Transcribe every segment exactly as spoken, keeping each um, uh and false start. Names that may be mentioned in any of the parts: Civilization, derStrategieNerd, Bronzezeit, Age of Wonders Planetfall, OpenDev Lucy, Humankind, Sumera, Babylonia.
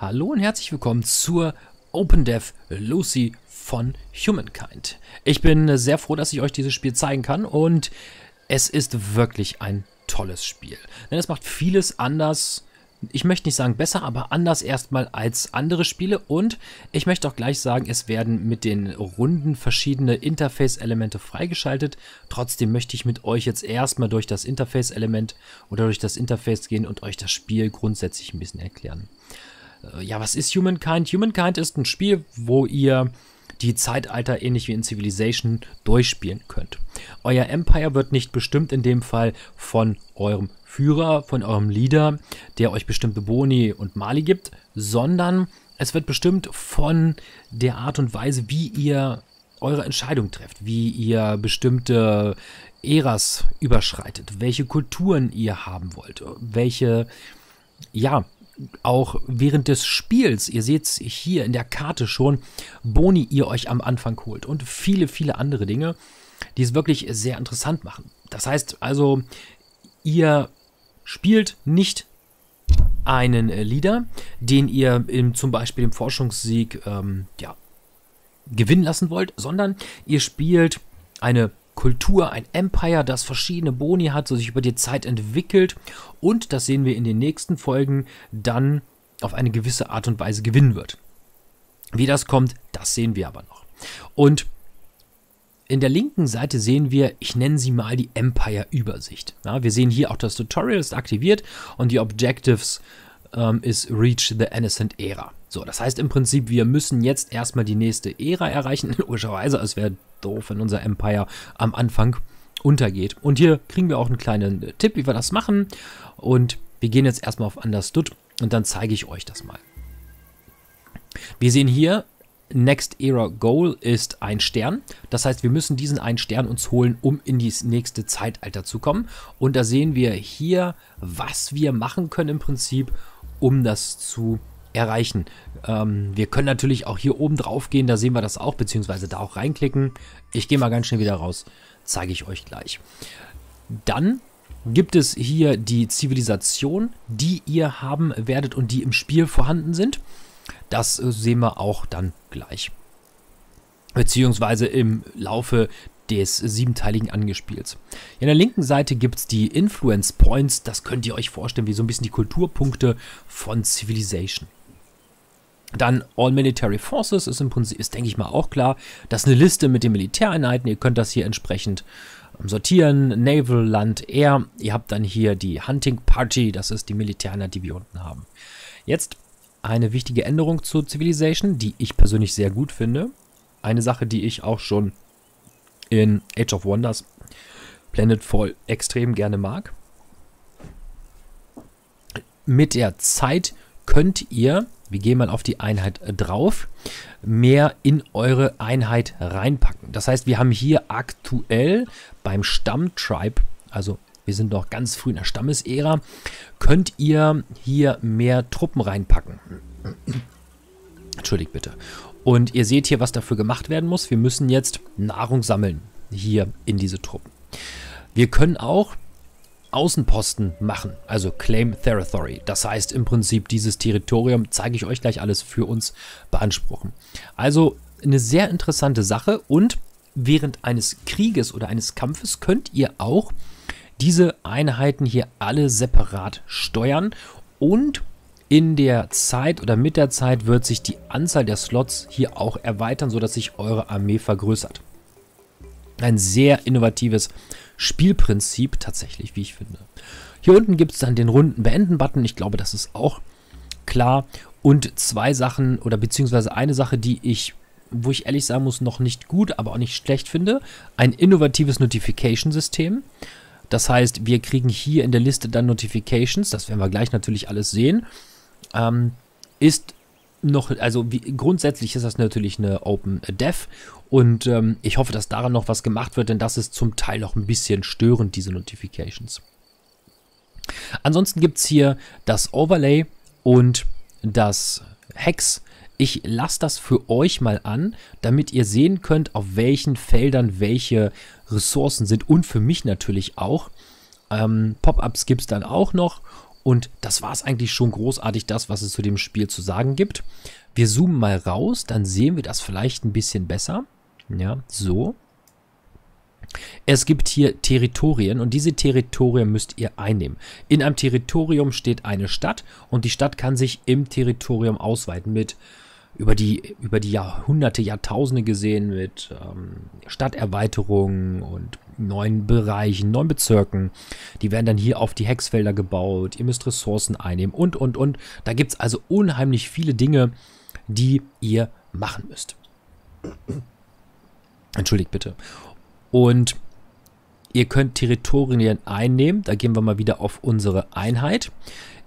Hallo und herzlich willkommen zur OpenDev Lucy von Humankind. Ich bin sehr froh, dass ich euch dieses Spiel zeigen kann und es ist wirklich ein tolles Spiel. Denn es macht vieles anders, ich möchte nicht sagen besser, aber anders erstmal als andere Spiele und ich möchte auch gleich sagen, es werden mit den Runden verschiedene Interface-Elemente freigeschaltet. Trotzdem möchte ich mit euch jetzt erstmal durch das Interface-Element oder durch das Interface gehen und euch das Spiel grundsätzlich ein bisschen erklären. Ja, was ist Humankind? Humankind ist ein Spiel, wo ihr die Zeitalter ähnlich wie in Civilization durchspielen könnt. Euer Empire wird nicht bestimmt in dem Fall von eurem Führer, von eurem Leader, der euch bestimmte Boni und Mali gibt, sondern es wird bestimmt von der Art und Weise, wie ihr eure Entscheidung trefft, wie ihr bestimmte Äras überschreitet, welche Kulturen ihr haben wollt, welche, ja, auch während des Spiels, ihr seht es hier in der Karte schon, Boni ihr euch am Anfang holt und viele, viele andere Dinge, die es wirklich sehr interessant machen. Das heißt also, ihr spielt nicht einen Leader, den ihr im, zum Beispiel im Forschungssieg ähm, ja, gewinnen lassen wollt, sondern ihr spielt eine Kultur, ein Empire, das verschiedene Boni hat, so sich über die Zeit entwickelt und das sehen wir in den nächsten Folgen dann auf eine gewisse Art und Weise gewinnen wird. Wie das kommt, das sehen wir aber noch. Und in der linken Seite sehen wir, ich nenne sie mal die Empire-Übersicht. Ja, wir sehen hier auch, das Tutorial ist aktiviert und die Objectives ähm, ist Reach the Innocent Era. So, das heißt im Prinzip, wir müssen jetzt erstmal die nächste Ära erreichen. Logischerweise, es wäre doof, wenn unser Empire am Anfang untergeht. Und hier kriegen wir auch einen kleinen Tipp, wie wir das machen. Und wir gehen jetzt erstmal auf Understood und dann zeige ich euch das mal. Wir sehen hier, Next Era Goal ist ein Stern. Das heißt, wir müssen diesen einen Stern uns holen, um in das nächste Zeitalter zu kommen. Und da sehen wir hier, was wir machen können im Prinzip, um das zu erreichen. Ähm, wir können natürlich auch hier oben drauf gehen, da sehen wir das auch, beziehungsweise da auch reinklicken. Ich gehe mal ganz schnell wieder raus, zeige ich euch gleich. Dann gibt es hier die Zivilisation, die ihr haben werdet und die im Spiel vorhanden sind. Das sehen wir auch dann gleich. Beziehungsweise im Laufe des siebenteiligen Angespiels. In der linken Seite gibt es die Influence Points, das könnt ihr euch vorstellen wie so ein bisschen die Kulturpunkte von Civilization. Dann All Military Forces ist im Prinzip, ist denke ich mal auch klar, das ist eine Liste mit den Militäreinheiten, ihr könnt das hier entsprechend sortieren, Naval, Land, Air, ihr habt dann hier die Hunting Party, das ist die Militäreinheit, die wir unten haben. Jetzt eine wichtige Änderung zu Civilization, die ich persönlich sehr gut finde, eine Sache, die ich auch schon in Age of Wonders Planetfall extrem gerne mag. Mit der Zeit könnt ihr, wir gehen mal auf die Einheit drauf, mehr in eure Einheit reinpacken. Das heißt, wir haben hier aktuell beim Stammtribe, also wir sind noch ganz früh in der Stammesära, könnt ihr hier mehr Truppen reinpacken. Entschuldigt bitte. Und ihr seht hier, was dafür gemacht werden muss. Wir müssen jetzt Nahrung sammeln, hier in diese Truppen. Wir können auch Außenposten machen, also Claim Territory. Das heißt im Prinzip, dieses Territorium, zeige ich euch gleich alles, für uns beanspruchen. Also eine sehr interessante Sache und während eines Krieges oder eines Kampfes könnt ihr auch diese Einheiten hier alle separat steuern und in der Zeit oder mit der Zeit wird sich die Anzahl der Slots hier auch erweitern, sodass sich eure Armee vergrößert. Ein sehr innovatives Spielprinzip tatsächlich, wie ich finde. Hier unten gibt es dann den runden Beenden-Button. Ich glaube, das ist auch klar. Und zwei Sachen oder beziehungsweise eine Sache, die ich, wo ich ehrlich sagen muss, noch nicht gut, aber auch nicht schlecht finde. Ein innovatives Notification-System. Das heißt, wir kriegen hier in der Liste dann Notifications. Das werden wir gleich natürlich alles sehen. Ähm, ist noch, also wie, grundsätzlich ist das natürlich eine Open Dev und ähm, ich hoffe, dass daran noch was gemacht wird, denn das ist zum Teil noch ein bisschen störend, diese Notifications. Ansonsten gibt es hier das Overlay und das Hex. Ich lasse das für euch mal an, damit ihr sehen könnt, auf welchen Feldern welche Ressourcen sind und für mich natürlich auch. Ähm, Pop-ups gibt es dann auch noch Und das war es eigentlich schon großartig, das, was es zu dem Spiel zu sagen gibt. Wir zoomen mal raus, dann sehen wir das vielleicht ein bisschen besser. Ja, so. Es gibt hier Territorien und diese Territorien müsst ihr einnehmen. In einem Territorium steht eine Stadt und die Stadt kann sich im Territorium ausweiten mit über die, über die Jahrhunderte, Jahrtausende gesehen mit ähm, Stadterweiterungen und neuen Bereichen, neuen Bezirken. Die werden dann hier auf die Hexfelder gebaut, ihr müsst Ressourcen einnehmen und, und, und. Da gibt es also unheimlich viele Dinge, die ihr machen müsst. Entschuldigt bitte. Und ihr könnt Territorien einnehmen, da gehen wir mal wieder auf unsere Einheit,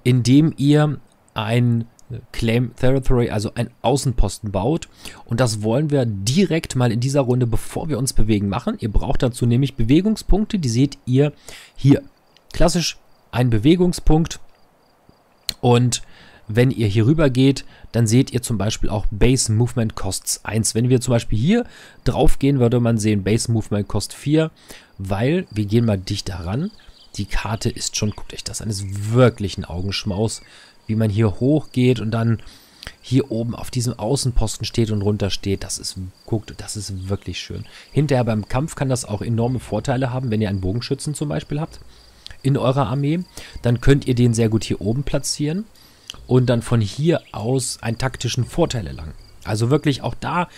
indem ihr ein Claim Territory, also ein Außenposten baut. Und das wollen wir direkt mal in dieser Runde, bevor wir uns bewegen, machen. Ihr braucht dazu nämlich Bewegungspunkte, die seht ihr hier. Klassisch ein Bewegungspunkt. Und wenn ihr hier rüber geht, dann seht ihr zum Beispiel auch Base Movement Costs eins. Wenn wir zum Beispiel hier drauf gehen, würde man sehen Base Movement Cost vier, weil wir gehen mal dicht daran. Die Karte ist schon, guckt euch das an, ist wirklich ein Augenschmaus, wie man hier hoch geht und dann hier oben auf diesem Außenposten steht und runter steht. Das ist, guckt, das ist wirklich schön. Hinterher beim Kampf kann das auch enorme Vorteile haben, wenn ihr einen Bogenschützen zum Beispiel habt in eurer Armee. Dann könnt ihr den sehr gut hier oben platzieren und dann von hier aus einen taktischen Vorteil erlangen. Also wirklich auch da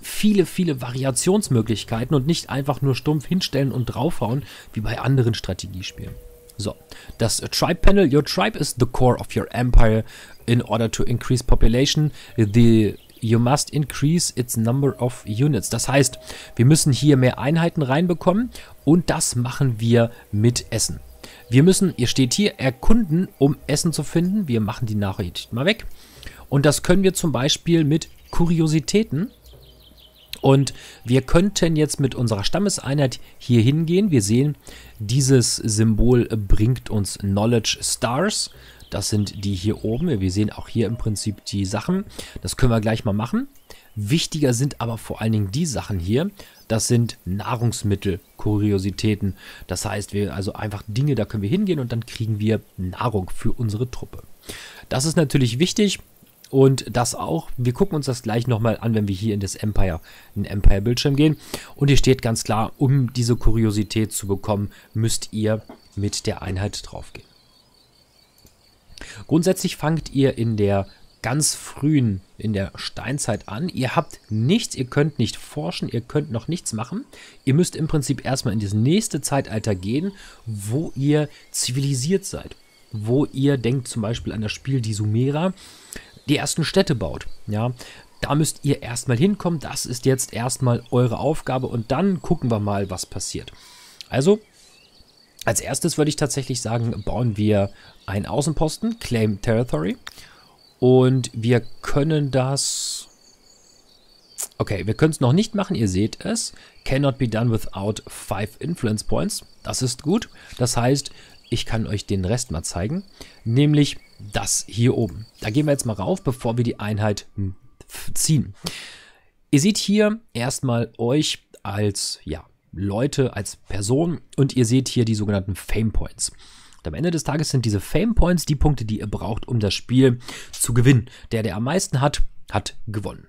viele, viele Variationsmöglichkeiten und nicht einfach nur stumpf hinstellen und draufhauen, wie bei anderen Strategiespielen. So, das Tribe Panel. Your tribe is the core of your empire. In order to increase population, the, you must increase its number of units. Das heißt, wir müssen hier mehr Einheiten reinbekommen und das machen wir mit Essen. Wir müssen, ihr steht hier, erkunden, um Essen zu finden. Wir machen die Nachricht mal weg. Und das können wir zum Beispiel mit Kuriositäten. Und wir könnten jetzt mit unserer Stammeseinheit hier hingehen. Wir sehen, dieses Symbol bringt uns Knowledge Stars. Das sind die hier oben. Wir sehen auch hier im Prinzip die Sachen. Das können wir gleich mal machen. Wichtiger sind aber vor allen Dingen die Sachen hier. Das sind Nahrungsmittel, Kuriositäten. Das heißt, wir also einfach Dinge, da können wir hingehen und dann kriegen wir Nahrung für unsere Truppe. Das ist natürlich wichtig. Und das auch, wir gucken uns das gleich nochmal an, wenn wir hier in das Empire, in den Empire-Bildschirm gehen. Und hier steht ganz klar, um diese Kuriosität zu bekommen, müsst ihr mit der Einheit draufgehen. Grundsätzlich fangt ihr in der ganz frühen, in der Steinzeit an. Ihr habt nichts, ihr könnt nicht forschen, ihr könnt noch nichts machen. Ihr müsst im Prinzip erstmal in das nächste Zeitalter gehen, wo ihr zivilisiert seid. Wo ihr denkt zum Beispiel an das Spiel die Sumera, die ersten Städte baut, ja, da müsst ihr erstmal hinkommen, das ist jetzt erstmal eure Aufgabe und dann gucken wir mal, was passiert. Also, als erstes würde ich tatsächlich sagen, bauen wir einen Außenposten, Claim Territory, und wir können das, okay, wir können es noch nicht machen, ihr seht es, cannot be done without five influence points, das ist gut, das heißt, ich kann euch den Rest mal zeigen, nämlich das hier oben. Da gehen wir jetzt mal rauf, bevor wir die Einheit ziehen. Ihr seht hier erstmal euch als ja, Leute, als Person und ihr seht hier die sogenannten Fame Points. Und am Ende des Tages sind diese Fame Points die Punkte, die ihr braucht, um das Spiel zu gewinnen. Der, der am meisten hat, hat gewonnen.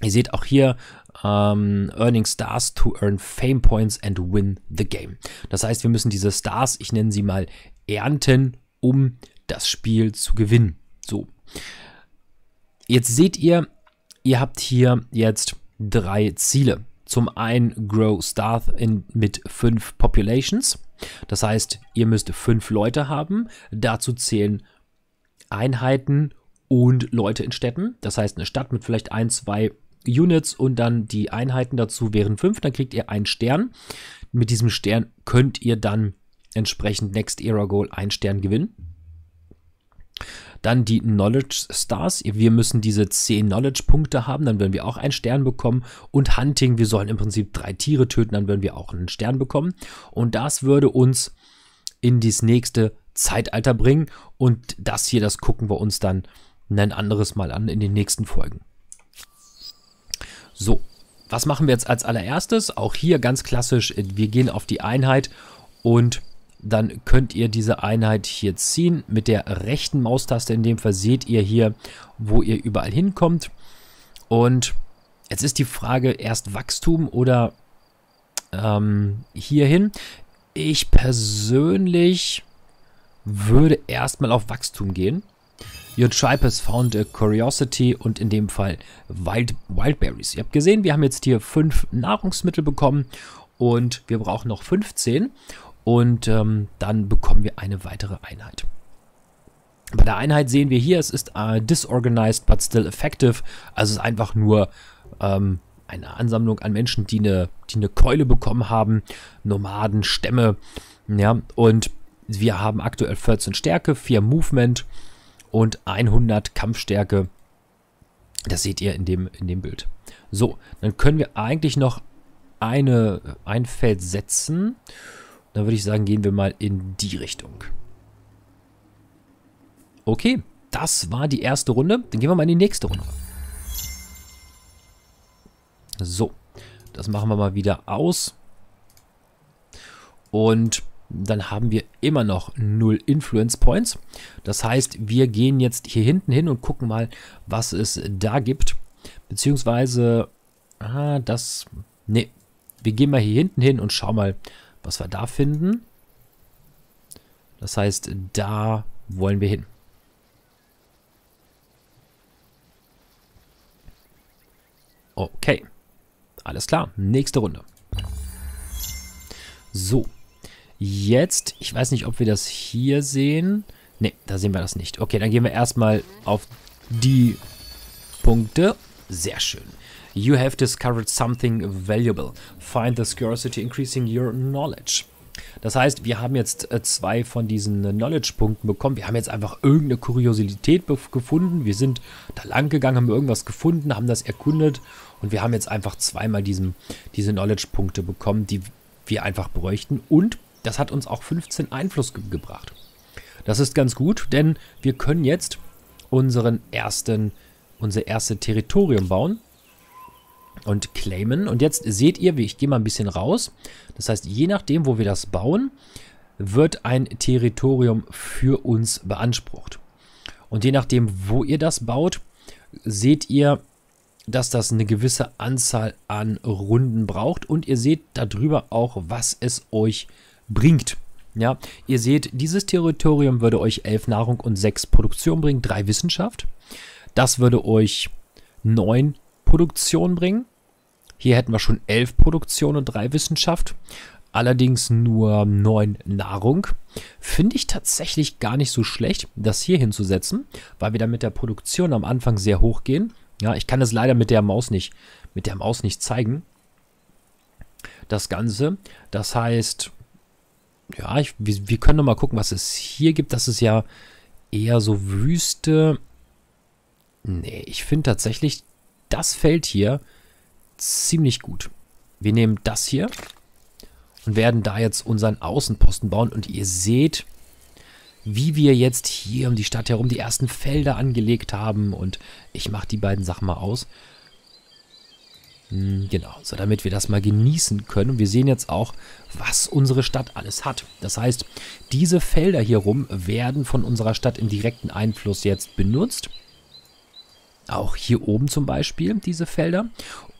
Ihr seht auch hier ähm, Earning Stars to earn Fame Points and win the game. Das heißt, wir müssen diese Stars, ich nenne sie mal ernten, um das Spiel zu gewinnen. So. Jetzt seht ihr, ihr habt hier jetzt drei Ziele. Zum einen Grow Star in, mit fünf Populations. Das heißt, ihr müsst fünf Leute haben. Dazu zählen Einheiten und Leute in Städten. Das heißt, eine Stadt mit vielleicht ein, zwei Units und dann die Einheiten dazu wären fünf. Dann kriegt ihr einen Stern. Mit diesem Stern könnt ihr dann entsprechend Next Era Goal einen Stern gewinnen. Dann die Knowledge Stars. Wir müssen diese zehn Knowledge Punkte haben, dann werden wir auch einen Stern bekommen. Und Hunting, wir sollen im Prinzip drei Tiere töten, dann werden wir auch einen Stern bekommen. Und das würde uns in das nächste Zeitalter bringen. Und das hier, das gucken wir uns dann ein anderes Mal an in den nächsten Folgen. So, was machen wir jetzt als allererstes? Auch hier ganz klassisch, wir gehen auf die Einheit und dann könnt ihr diese Einheit hier ziehen. Mit der rechten Maustaste in dem Fall seht ihr hier, wo ihr überall hinkommt. Und jetzt ist die Frage, erst Wachstum oder ähm, hierhin. Ich persönlich würde erstmal auf Wachstum gehen. Your tribe has found a curiosity und in dem Fall Wild, Wildberries. Ihr habt gesehen, wir haben jetzt hier fünf Nahrungsmittel bekommen und wir brauchen noch fünfzehn. Und ähm, dann bekommen wir eine weitere Einheit. Bei der Einheit sehen wir hier, es ist äh, disorganized but still effective. Also es ist einfach nur ähm, eine Ansammlung an Menschen, die eine, die eine Keule bekommen haben. Nomaden, Stämme. Ja, und wir haben aktuell vierzehn Stärke, vier Movement und hundert Kampfstärke. Das seht ihr in dem, in dem Bild. So, dann können wir eigentlich noch eine, ein Feld setzen. Dann würde ich sagen, gehen wir mal in die Richtung. Okay, das war die erste Runde. Dann gehen wir mal in die nächste Runde. So, das machen wir mal wieder aus. Und dann haben wir immer noch null Influence Points. Das heißt, wir gehen jetzt hier hinten hin und gucken mal, was es da gibt. Beziehungsweise, ah, das, nee, wir gehen mal hier hinten hin und schauen mal, was wir da finden. Das heißt, da wollen wir hin. Okay. Alles klar. Nächste Runde. So. Jetzt, ich weiß nicht, ob wir das hier sehen. Ne, da sehen wir das nicht. Okay, dann gehen wir erstmal auf die Punkte. Sehr schön. You have discovered something valuable. Find this curiosity increasing your knowledge. Das heißt, wir haben jetzt zwei von diesen Knowledge-Punkten bekommen. Wir haben jetzt einfach irgendeine Kuriosität gefunden. Wir sind da lang gegangen, haben irgendwas gefunden, haben das erkundet. Und wir haben jetzt einfach zweimal diesen, diese Knowledge-Punkte bekommen, die wir einfach bräuchten. Und das hat uns auch fünfzehn Einfluss ge- gebracht. Das ist ganz gut, denn wir können jetzt unseren ersten, unser erstes Territorium bauen und claimen. Und jetzt seht ihr, wie ich gehe mal ein bisschen raus. Das heißt, je nachdem, wo wir das bauen, wird ein Territorium für uns beansprucht. Und je nachdem, wo ihr das baut, seht ihr, dass das eine gewisse Anzahl an Runden braucht. Und ihr seht darüber auch, was es euch bringt. Ja, ihr seht, dieses Territorium würde euch elf Nahrung und sechs Produktion bringen, drei Wissenschaft. Das würde euch neun Produktion bringen. Hier hätten wir schon elf Produktion und drei Wissenschaft. Allerdings nur neun Nahrung. Finde ich tatsächlich gar nicht so schlecht, das hier hinzusetzen, weil wir dann mit der Produktion am Anfang sehr hoch gehen. Ja, ich kann das leider mit der Maus nicht, mit der Maus nicht zeigen. Das Ganze. Das heißt, ja, ich, wir, wir können noch mal gucken, was es hier gibt. Das ist ja eher so Wüste. Nee, ich finde tatsächlich das Feld hier ziemlich gut. Wir nehmen das hier und werden da jetzt unseren Außenposten bauen. Und ihr seht, wie wir jetzt hier um die Stadt herum die ersten Felder angelegt haben. Und ich mache die beiden Sachen mal aus. Genau, so damit wir das mal genießen können. Und wir sehen jetzt auch, was unsere Stadt alles hat. Das heißt, diese Felder hier rum werden von unserer Stadt im direkten Einfluss jetzt benutzt. Auch hier oben zum Beispiel, diese Felder.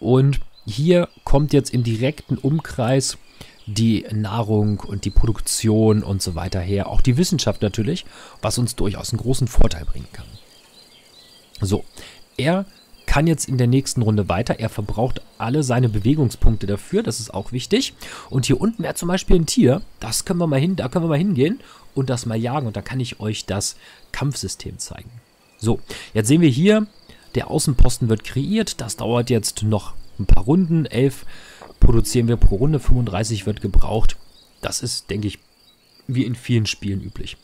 Und hier kommt jetzt im direkten Umkreis die Nahrung und die Produktion und so weiter her. Auch die Wissenschaft natürlich, was uns durchaus einen großen Vorteil bringen kann. So, er kann jetzt in der nächsten Runde weiter. Er verbraucht alle seine Bewegungspunkte dafür. Das ist auch wichtig. Und hier unten wäre zum Beispiel ein Tier. Das können wir mal hin, da können wir mal hingehen und das mal jagen. Und da kann ich euch das Kampfsystem zeigen. So, jetzt sehen wir hier, der Außenposten wird kreiert. Das dauert jetzt noch ein paar Runden. elf produzieren wir pro Runde. fünfunddreißig wird gebraucht. Das ist, denke ich, wie in vielen Spielen üblich.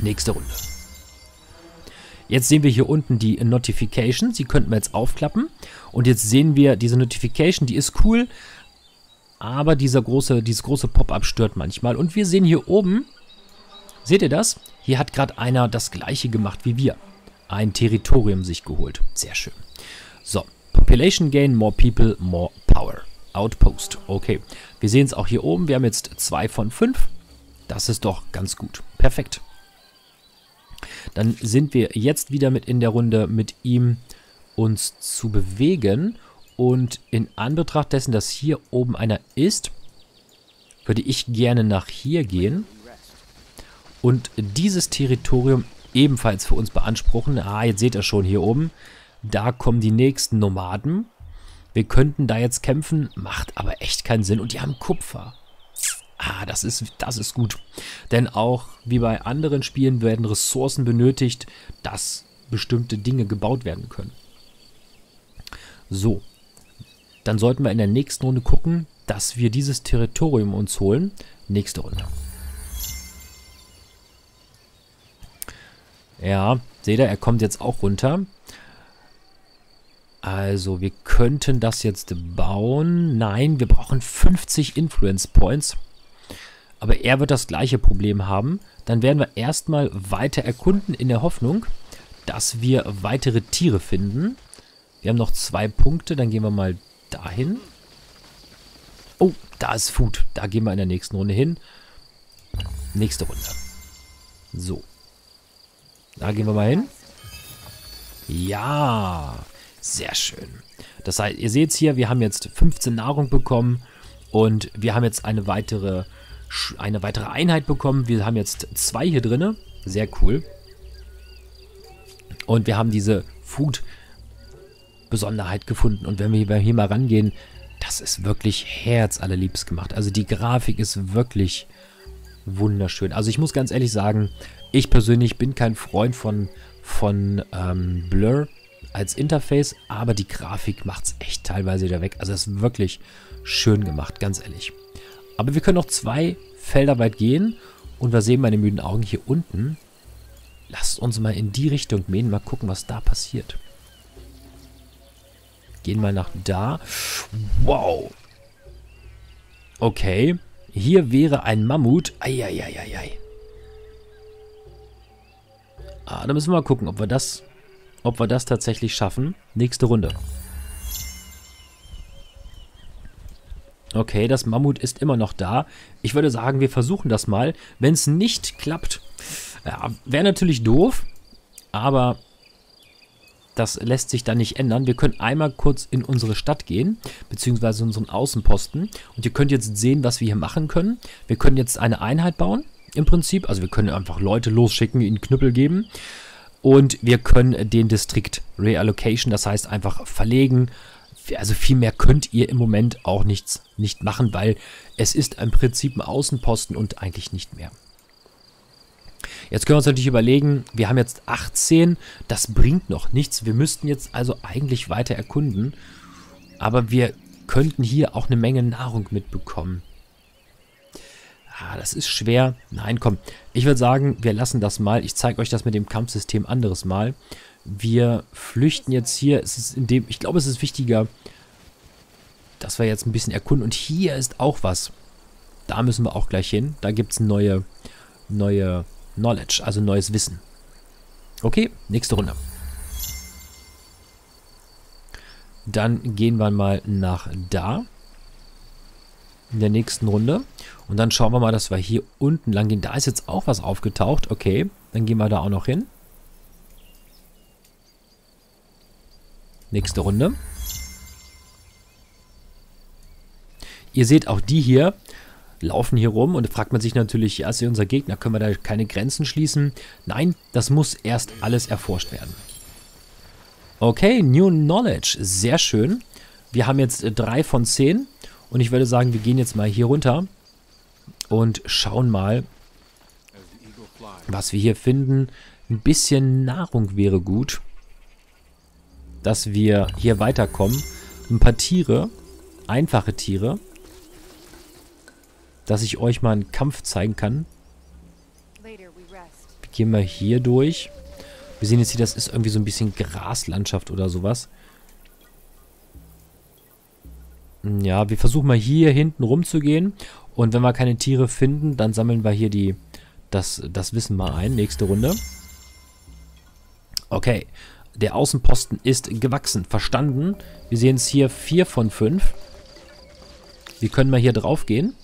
Nächste Runde. Jetzt sehen wir hier unten die Notification. Sie könnten wir jetzt aufklappen. Und jetzt sehen wir diese Notification. Die ist cool. Aber dieser große, dieses große Pop-up stört manchmal. Und wir sehen hier oben, seht ihr das? Hier hat gerade einer das Gleiche gemacht wie wir. Ein Territorium sich geholt. Sehr schön. So, Population Gain, More People, More Power. Outpost. Okay, wir sehen es auch hier oben. Wir haben jetzt zwei von fünf. Das ist doch ganz gut. Perfekt. Dann sind wir jetzt wieder mit in der Runde mit ihm uns zu bewegen. Und in Anbetracht dessen, dass hier oben einer ist, würde ich gerne nach hier gehen und dieses Territorium ebenfalls für uns beanspruchen. Ah, jetzt seht ihr schon hier oben. Da kommen die nächsten Nomaden. Wir könnten da jetzt kämpfen, macht aber echt keinen Sinn. Und die haben Kupfer. Ah, das ist, das ist gut. Denn auch wie bei anderen Spielen werden Ressourcen benötigt, dass bestimmte Dinge gebaut werden können. So, dann sollten wir in der nächsten Runde gucken, dass wir dieses Territorium uns holen. Nächste Runde. Ja, seht ihr, er kommt jetzt auch runter. Also, wir könnten das jetzt bauen. Nein, wir brauchen fünfzig Influence Points. Aber er wird das gleiche Problem haben. Dann werden wir erstmal weiter erkunden in der Hoffnung, dass wir weitere Tiere finden. Wir haben noch zwei Punkte. Dann gehen wir mal dahin. Oh, da ist Food. Da gehen wir in der nächsten Runde hin. Nächste Runde. So. Da gehen wir mal hin. Ja. Sehr schön. Das heißt, ihr seht es hier, wir haben jetzt fünfzehn Nahrung bekommen und wir haben jetzt eine weitere, eine weitere Einheit bekommen. Wir haben jetzt zwei hier drin. Sehr cool. Und wir haben diese Food-Besonderheit gefunden. Und wenn wir hier mal rangehen, das ist wirklich herzallerliebst gemacht. Also die Grafik ist wirklich wunderschön. Also ich muss ganz ehrlich sagen, ich persönlich bin kein Freund von, von ähm, Blur als Interface, aber die Grafik macht es echt teilweise wieder weg. Also es ist wirklich schön gemacht, ganz ehrlich. Aber wir können noch zwei Felder weit gehen und wir sehen meine müden Augen hier unten. Lasst uns mal in die Richtung gehen, mal gucken, was da passiert. Gehen mal nach da. Wow. Okay, hier wäre ein Mammut. Eieieiei. Ah, da müssen wir mal gucken, ob wir das... Ob wir das tatsächlich schaffen. Nächste Runde. Okay, das Mammut ist immer noch da. Ich würde sagen, wir versuchen das mal. Wenn es nicht klappt, ja, wäre natürlich doof. Aber das lässt sich dann nicht ändern. Wir können einmal kurz in unsere Stadt gehen. Beziehungsweise unseren Außenposten. Und ihr könnt jetzt sehen, was wir hier machen können. Wir können jetzt eine Einheit bauen. Im Prinzip. Also wir können einfach Leute losschicken, ihnen Knüppel geben. Und wir können den Distrikt reallocation, das heißt einfach verlegen. Also viel mehr könnt ihr im Moment auch nichts nicht machen, weil es ist im Prinzip ein Außenposten und eigentlich nicht mehr. Jetzt können wir uns natürlich überlegen, wir haben jetzt achtzehn, das bringt noch nichts. Wir müssten jetzt also eigentlich weiter erkunden, aber wir könnten hier auch eine Menge Nahrung mitbekommen. Ah, das ist schwer. Nein, komm. Ich würde sagen, wir lassen das mal. Ich zeige euch das mit dem Kampfsystem anderes Mal. Wir flüchten jetzt hier. Es ist in dem, ich glaube, es ist wichtiger, dass wir jetzt ein bisschen erkunden. Und hier ist auch was. Da müssen wir auch gleich hin. Da gibt es neue, neue Knowledge, also neues Wissen. Okay, nächste Runde. Dann gehen wir mal nach da. In der nächsten Runde. Und dann schauen wir mal, dass wir hier unten lang gehen. Da ist jetzt auch was aufgetaucht. Okay, dann gehen wir da auch noch hin. Nächste Runde. Ihr seht auch die hier, laufen hier rum. Und da fragt man sich natürlich, ja, ist hier unser Gegner? Können wir da keine Grenzen schließen? Nein, das muss erst alles erforscht werden. Okay, New Knowledge. Sehr schön. Wir haben jetzt drei von zehn. Und ich würde sagen, wir gehen jetzt mal hier runter und schauen mal, was wir hier finden. Ein bisschen Nahrung wäre gut, dass wir hier weiterkommen. Ein paar Tiere, einfache Tiere, dass ich euch mal einen Kampf zeigen kann. Gehen wir hier durch. Wir sehen jetzt hier, das ist irgendwie so ein bisschen Graslandschaft oder sowas. Ja, wir versuchen mal hier hinten rumzugehen. Und wenn wir keine Tiere finden, dann sammeln wir hier die das, das Wissen mal ein. Nächste Runde. Okay, der Außenposten ist gewachsen. Verstanden. Wir sehen es hier vier von fünf. Wir können mal hier drauf gehen.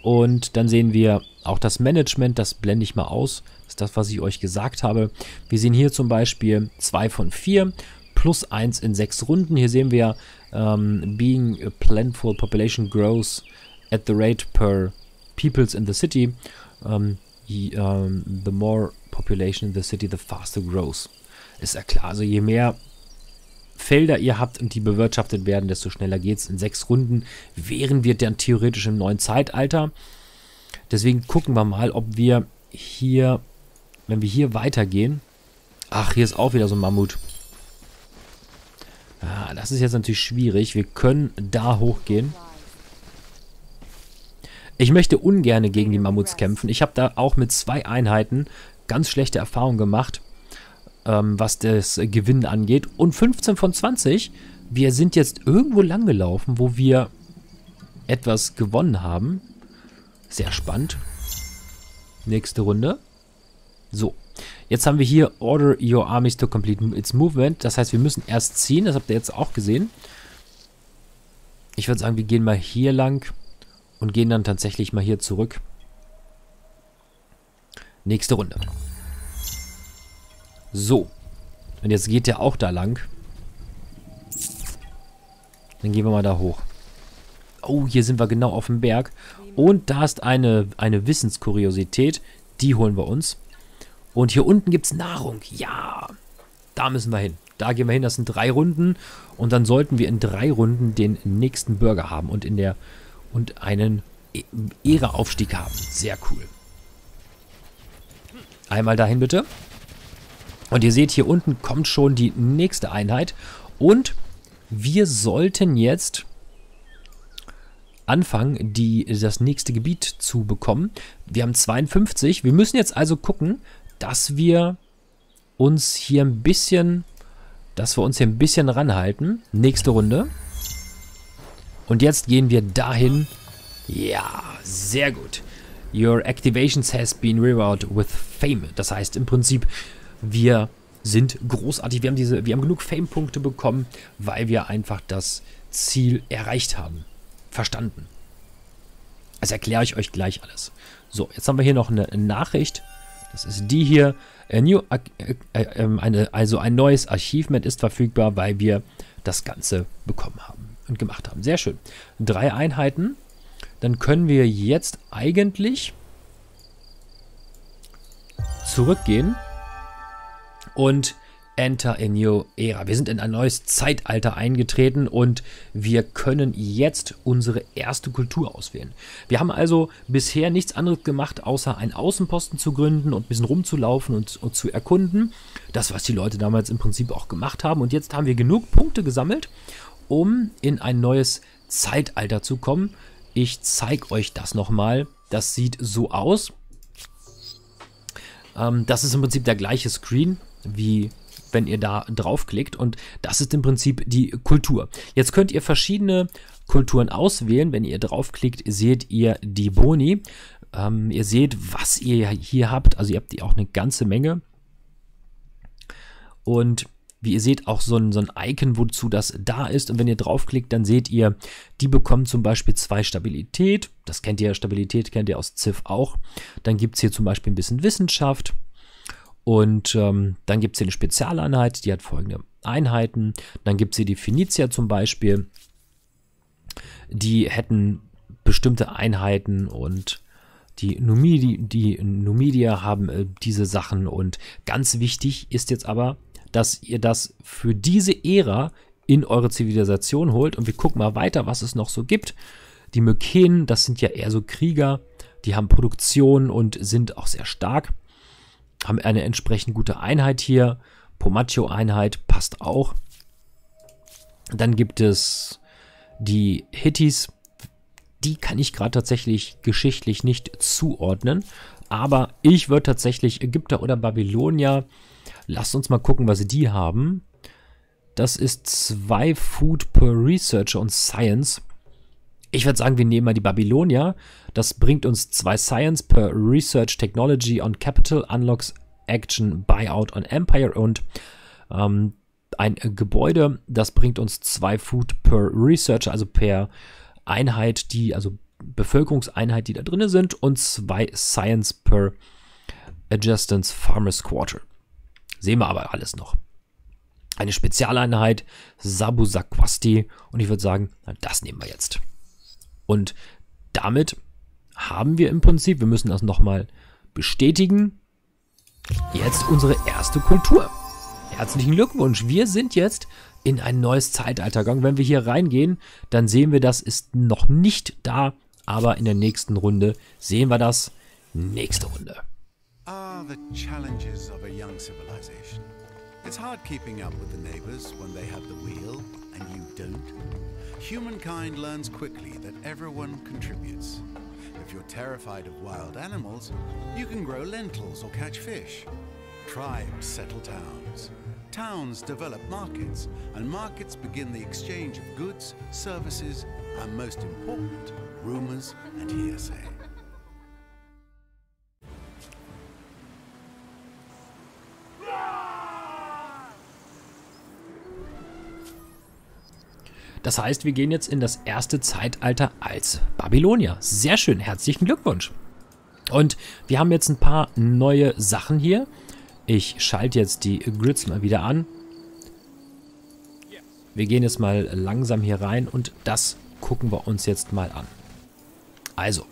Und dann sehen wir, Auch das Management, das blende ich mal aus, das ist das, was ich euch gesagt habe. Wir sehen hier zum Beispiel zwei von vier plus eins in sechs Runden. Hier sehen wir ähm, Being a Planetfall Population grows at the rate per peoples in the city. Um, the, um, the more population in the city, the faster grows. Ist ja klar, also je mehr Felder ihr habt und die bewirtschaftet werden, desto schneller geht es. In sechs Runden wären wir dann theoretisch im neuen Zeitalter. Deswegen gucken wir mal, ob wir hier, wenn wir hier weitergehen. Ach, hier ist auch wieder so ein Mammut. Ah, das ist jetzt natürlich schwierig. Wir können da hochgehen. Ich möchte ungern gegen die Mammuts kämpfen. Ich habe da auch mit zwei Einheiten ganz schlechte Erfahrungen gemacht, ähm, was das Gewinnen angeht. Und fünfzehn von zwanzig, wir sind jetzt irgendwo lang gelaufen, wo wir etwas gewonnen haben. Sehr spannend. Nächste Runde. So, jetzt haben wir hier Order your armies to complete its movement. Das heißt, wir müssen erst ziehen. Das habt ihr jetzt auch gesehen. Ich würde sagen, wir gehen mal hier lang und gehen dann tatsächlich mal hier zurück. Nächste Runde. So. Und jetzt geht der auch da lang. Dann gehen wir mal da hoch. Oh, hier sind wir genau auf dem Berg. Und da ist eine, eine Wissenskuriosität. Die holen wir uns. Und hier unten gibt es Nahrung. Ja, da müssen wir hin. Da gehen wir hin. Das sind drei Runden. Und dann sollten wir in drei Runden den nächsten Burger haben. Und in der... Und einen Ehreaufstieg haben. Sehr cool. Einmal dahin bitte. Und ihr seht, hier unten kommt schon die nächste Einheit. Und wir sollten jetzt anfangen, die, das nächste Gebiet zu bekommen. Wir haben zweiundfünfzig. Wir müssen jetzt also gucken, dass wir uns hier ein bisschen, dass wir uns hier ein bisschen ranhalten. Nächste Runde. Und jetzt gehen wir dahin. Ja, sehr gut. Your activations has been rewarded with fame. Das heißt im Prinzip, wir sind großartig. Wir haben, diese, wir haben genug Fame-Punkte bekommen, weil wir einfach das Ziel erreicht haben. Verstanden. Das erkläre ich euch gleich alles. So, jetzt haben wir hier noch eine Nachricht. Das ist die hier. A new, äh, äh, eine, also ein neues Achievement ist verfügbar, weil wir das Ganze bekommen haben. Und gemacht haben. Sehr schön. Drei Einheiten. Dann können wir jetzt eigentlich zurückgehen und enter a new era. Wir sind in ein neues Zeitalter eingetreten und wir können jetzt unsere erste Kultur auswählen. Wir haben also bisher nichts anderes gemacht, außer einen Außenposten zu gründen und ein bisschen rumzulaufen und, und zu erkunden. Das, was die Leute damals im Prinzip auch gemacht haben. Und jetzt haben wir genug Punkte gesammelt, um in ein neues Zeitalter zu kommen. Ich zeige euch das nochmal. Das sieht so aus. Ähm, das ist im Prinzip der gleiche Screen, wie wenn ihr da draufklickt. Und das ist im Prinzip die Kultur. Jetzt könnt ihr verschiedene Kulturen auswählen. Wenn ihr draufklickt, seht ihr die Boni. Ähm, ihr seht, was ihr hier habt. Also ihr habt die auch eine ganze Menge. Und wie ihr seht, auch so ein, so ein Icon, wozu das da ist. Und wenn ihr draufklickt, dann seht ihr, die bekommen zum Beispiel zwei Stabilität. Das kennt ihr, Stabilität kennt ihr aus Civ auch. Dann gibt es hier zum Beispiel ein bisschen Wissenschaft. Und ähm, dann gibt es hier eine Spezialeinheit, die hat folgende Einheiten. Dann gibt es hier die Phönizier zum Beispiel. Die hätten bestimmte Einheiten und die Numidier, die Numidier haben äh, diese Sachen. Und ganz wichtig ist jetzt aber, dass ihr das für diese Ära in eure Zivilisation holt. Und wir gucken mal weiter, was es noch so gibt. Die Mykenen, das sind ja eher so Krieger. Die haben Produktion und sind auch sehr stark. Haben eine entsprechend gute Einheit hier. Pomaccio-Einheit passt auch. Dann gibt es die Hittis. Die kann ich gerade tatsächlich geschichtlich nicht zuordnen. Aber ich würde tatsächlich Ägypter oder Babylonier... Lasst uns mal gucken, was die haben. Das ist zwei Food per Researcher und Science. Ich würde sagen, wir nehmen mal die Babylonier. Das bringt uns zwei Science per Research Technology on Capital, Unlocks Action, Buyout on Empire und ähm, ein Gebäude. Das bringt uns zwei Food per Researcher, also per Einheit, die, also Bevölkerungseinheit, die da drin sind, und zwei Science per Adjustance Farmers Quarter. Sehen wir aber alles noch. Eine Spezialeinheit, Sabu Sakwasti, und ich würde sagen, na, das nehmen wir jetzt. Und damit haben wir im Prinzip, wir müssen das nochmal bestätigen, jetzt unsere erste Kultur. Herzlichen Glückwunsch, wir sind jetzt in ein neues Zeitalter gegangen. Wenn wir hier reingehen, dann sehen wir, das ist noch nicht da, aber in der nächsten Runde sehen wir das. Nächste Runde. Ah, the challenges of a young civilization. It's hard keeping up with the neighbors when they have the wheel and you don't. Humankind learns quickly that everyone contributes. If you're terrified of wild animals, you can grow lentils or catch fish. Tribes settle towns. Towns develop markets, and markets begin the exchange of goods, services, and most important, rumors and hearsay. Das heißt, wir gehen jetzt in das erste Zeitalter als Babylonier. Sehr schön, herzlichen Glückwunsch. Und wir haben jetzt ein paar neue Sachen hier. Ich schalte jetzt die Grids mal wieder an. Wir gehen jetzt mal langsam hier rein und das gucken wir uns jetzt mal an. Also,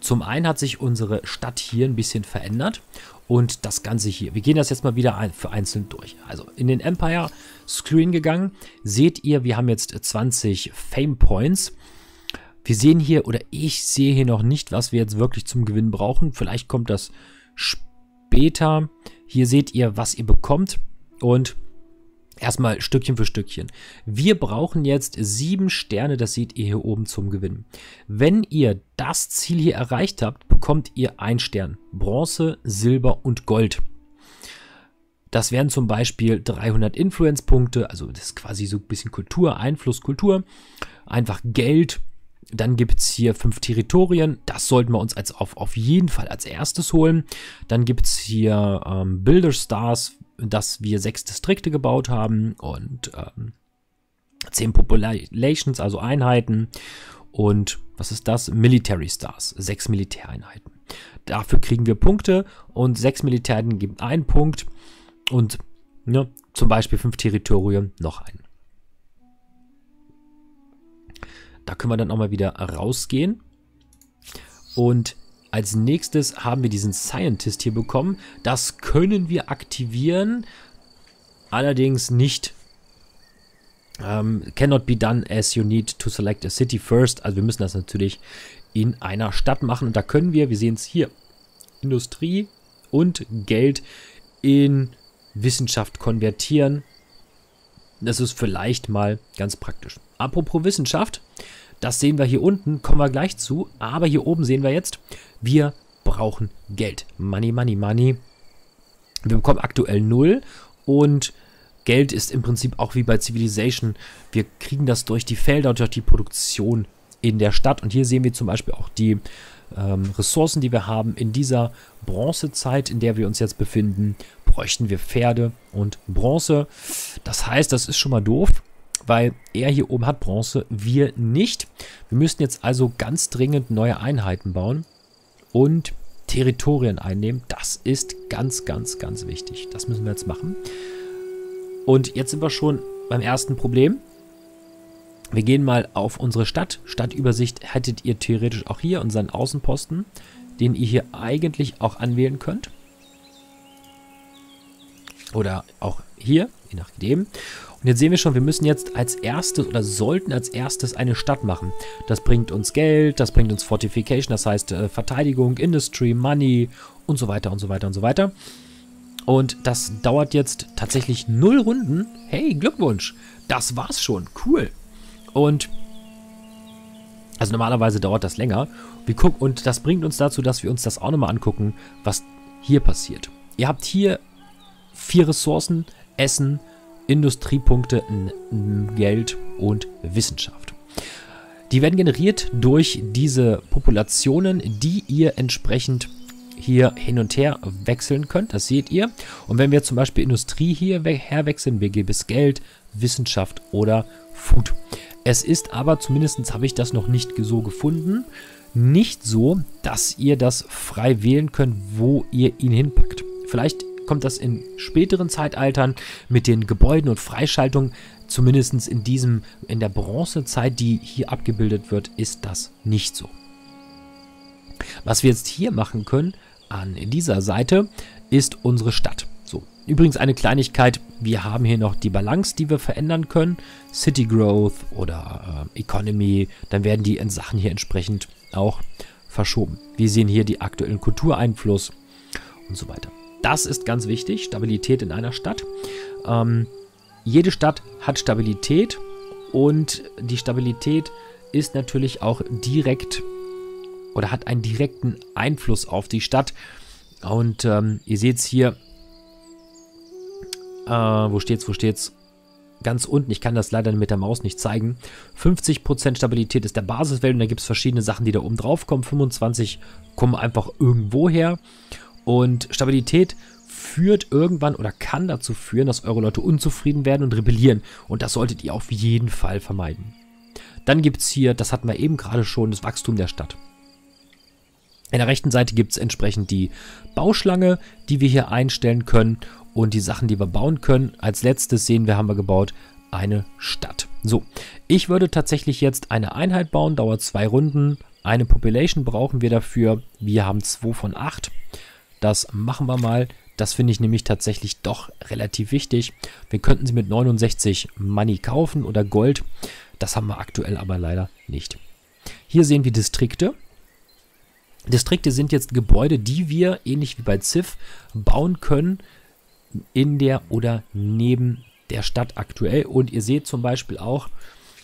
zum einen hat sich unsere Stadt hier ein bisschen verändert. Und das Ganze hier. Wir gehen das jetzt mal wieder ein, für einzeln durch. Also in den Empire Screen gegangen. Seht ihr, wir haben jetzt zwanzig Fame Points. Wir sehen hier, oder ich sehe hier noch nicht, was wir jetzt wirklich zum Gewinn brauchen. Vielleicht kommt das später. Hier seht ihr, was ihr bekommt. Und erstmal Stückchen für Stückchen. Wir brauchen jetzt sieben Sterne, das seht ihr hier oben zum Gewinn. Wenn ihr das Ziel hier erreicht habt, bekommt ihr einen Stern. Bronze, Silber und Gold. Das wären zum Beispiel dreihundert Influence-Punkte, also das ist quasi so ein bisschen Kultur, Einfluss, Kultur. Einfach Geld. Dann gibt es hier fünf Territorien. Das sollten wir uns als auf, auf jeden Fall als erstes holen. Dann gibt es hier ähm, Builder Stars, dass wir sechs Distrikte gebaut haben und ähm, zehn Populations, also Einheiten, und was ist das? Military Stars, sechs Militäreinheiten. Dafür kriegen wir Punkte und sechs Militäreinheiten gibt einen Punkt und ne, zum Beispiel fünf Territorien noch einen. Da können wir dann auch mal wieder rausgehen und als nächstes haben wir diesen Scientist hier bekommen. Das können wir aktivieren, allerdings nicht. Um, cannot be done as you need to select a city first. Also wir müssen das natürlich in einer Stadt machen. Und da können wir, wir sehen es hier, Industrie und Geld in Wissenschaft konvertieren. Das ist vielleicht mal ganz praktisch. Apropos Wissenschaft. Das sehen wir hier unten, kommen wir gleich zu. Aber hier oben sehen wir jetzt, wir brauchen Geld. Money, money, money. Wir bekommen aktuell null und Geld ist im Prinzip auch wie bei Civilization. Wir kriegen das durch die Felder und durch die Produktion in der Stadt. Und hier sehen wir zum Beispiel auch die ähm, Ressourcen, die wir haben. In dieser Bronzezeit, in der wir uns jetzt befinden, bräuchten wir Pferde und Bronze. Das heißt, das ist schon mal doof, weil er hier oben hat Bronze, wir nicht. Wir müssen jetzt also ganz dringend neue Einheiten bauen und Territorien einnehmen. Das ist ganz, ganz, ganz wichtig. Das müssen wir jetzt machen. Und jetzt sind wir schon beim ersten Problem. Wir gehen mal auf unsere Stadt. Stadtübersicht hättet ihr theoretisch auch hier, unseren Außenposten, den ihr hier eigentlich auch anwählen könnt. Oder auch hier, je nachdem. Und jetzt sehen wir schon, wir müssen jetzt als erstes oder sollten als erstes eine Stadt machen. Das bringt uns Geld, das bringt uns Fortification, das heißt äh, Verteidigung, Industry, Money und so weiter und so weiter und so weiter. Und das dauert jetzt tatsächlich null Runden. Hey, Glückwunsch! Das war's schon. Cool. Und also normalerweise dauert das länger. Wir gucken, und das bringt uns dazu, dass wir uns das auch nochmal angucken, was hier passiert. Ihr habt hier vier Ressourcen, Essen, Industriepunkte, Geld und Wissenschaft. Die werden generiert durch diese Populationen, die ihr entsprechend hier hin und her wechseln könnt. Das seht ihr. Und wenn wir zum Beispiel Industrie hier herwechseln, wir geben es Geld, Wissenschaft oder Food. Es ist aber, zumindest habe ich das noch nicht so gefunden, nicht so, dass ihr das frei wählen könnt, wo ihr ihn hinpackt. Vielleicht kommt das in späteren Zeitaltern mit den Gebäuden und Freischaltungen, zumindest in diesem, in der Bronzezeit, die hier abgebildet wird, ist das nicht so. Was wir jetzt hier machen können, an dieser Seite, ist unsere Stadt. So, übrigens eine Kleinigkeit, wir haben hier noch die Balance, die wir verändern können, City Growth oder äh, Economy, dann werden die in Sachen hier entsprechend auch verschoben. Wir sehen hier die aktuellen Kultureinfluss und so weiter. Das ist ganz wichtig, Stabilität in einer Stadt. Ähm, jede Stadt hat Stabilität und die Stabilität ist natürlich auch direkt oder hat einen direkten Einfluss auf die Stadt. Und ähm, ihr seht es hier, äh, wo steht's, wo steht's? Ganz unten, ich kann das leider mit der Maus nicht zeigen. fünfzig Prozent Stabilität ist der Basiswert und da gibt es verschiedene Sachen, die da oben drauf kommen. fünfundzwanzig kommen einfach irgendwo her. Und Stabilität führt irgendwann oder kann dazu führen, dass eure Leute unzufrieden werden und rebellieren. Und das solltet ihr auf jeden Fall vermeiden. Dann gibt es hier, das hatten wir eben gerade schon, das Wachstum der Stadt. In der rechten Seite gibt es entsprechend die Bauschlange, die wir hier einstellen können und die Sachen, die wir bauen können. Als letztes sehen wir, haben wir gebaut eine Stadt. So, ich würde tatsächlich jetzt eine Einheit bauen, dauert zwei Runden. Eine Population brauchen wir dafür. Wir haben zwei von acht. Das machen wir mal. Das finde ich nämlich tatsächlich doch relativ wichtig. Wir könnten sie mit neunundsechzig Money kaufen oder Gold. Das haben wir aktuell aber leider nicht. Hier sehen wir Distrikte. Distrikte sind jetzt Gebäude, die wir, ähnlich wie bei Civ, bauen können in der oder neben der Stadt aktuell. Und ihr seht zum Beispiel auch,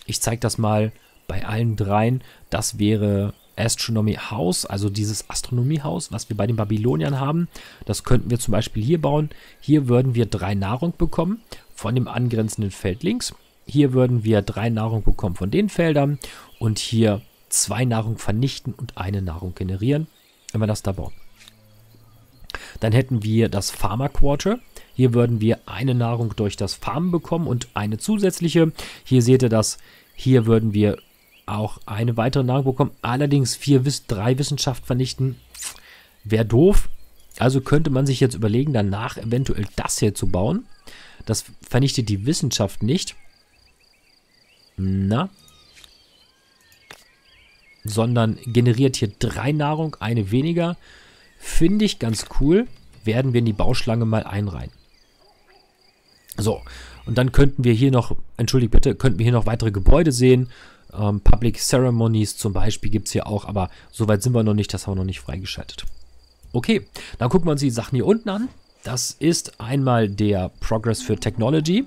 ich zeige das mal bei allen dreien, das wäre Astronomy House, also dieses Astronomiehaus, was wir bei den Babyloniern haben, das könnten wir zum Beispiel hier bauen. Hier würden wir drei Nahrung bekommen von dem angrenzenden Feld links. Hier würden wir drei Nahrung bekommen von den Feldern und hier zwei Nahrung vernichten und eine Nahrung generieren, wenn wir das da bauen. Dann hätten wir das Farmer Quarter. Hier würden wir eine Nahrung durch das Farmen bekommen und eine zusätzliche. Hier seht ihr das, hier würden wir auch eine weitere Nahrung bekommen. Allerdings vier bis drei Wissenschaft vernichten. Wäre doof. Also könnte man sich jetzt überlegen, danach eventuell das hier zu bauen. Das vernichtet die Wissenschaft nicht. Na. Sondern generiert hier drei Nahrung, eine weniger. Finde ich ganz cool. Werden wir in die Bauschlange mal einreihen. So. Und dann könnten wir hier noch, entschuldigt bitte, könnten wir hier noch weitere Gebäude sehen. Um, Public Ceremonies zum Beispiel gibt es hier auch, aber so weit sind wir noch nicht, das haben wir noch nicht freigeschaltet. Okay, dann gucken wir uns die Sachen hier unten an. Das ist einmal der Progress für Technology